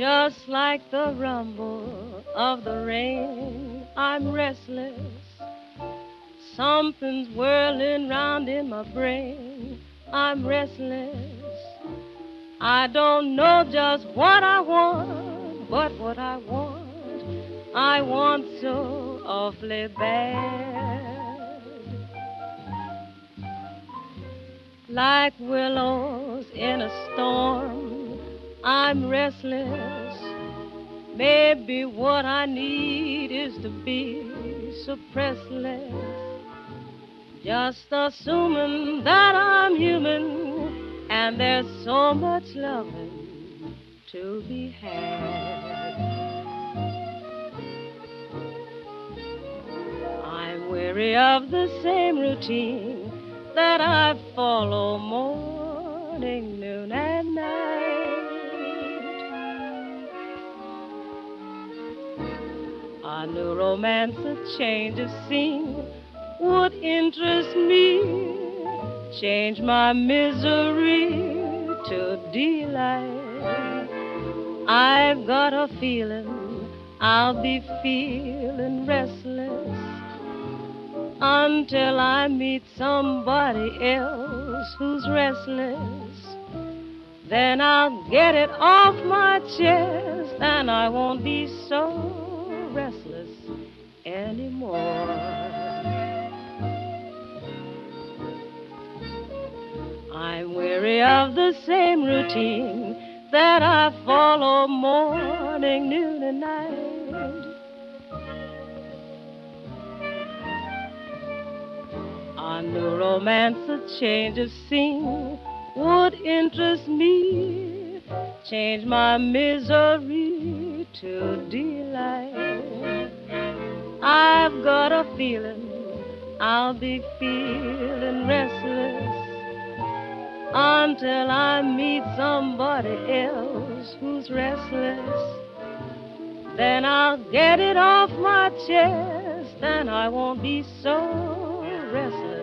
Just like the rumble of the rain, I'm restless. Something's whirling round in my brain. I'm restless. I don't know just what I want, but what I want so awfully bad. Like willows in a storm, I'm restless. Maybe what I need is to be suppressless. Just assuming that I'm human, and there's so much loving to be had. I'm weary of the same routine that I follow morning, noon, and night. A new romance, a change of scene would interest me. Change my misery to delight. I've got a feeling I'll be feeling restless until I meet somebody else who's restless. Then I'll get it off my chest and I won't be so restless anymore. I'm weary of the same routine that I follow morning, noon, and night. A new romance, a change of scene would interest me. Change my misery to delight. I've got a feeling I'll be feeling restless until I meet somebody else who's restless. Then I'll get it off my chest and I won't be so restless.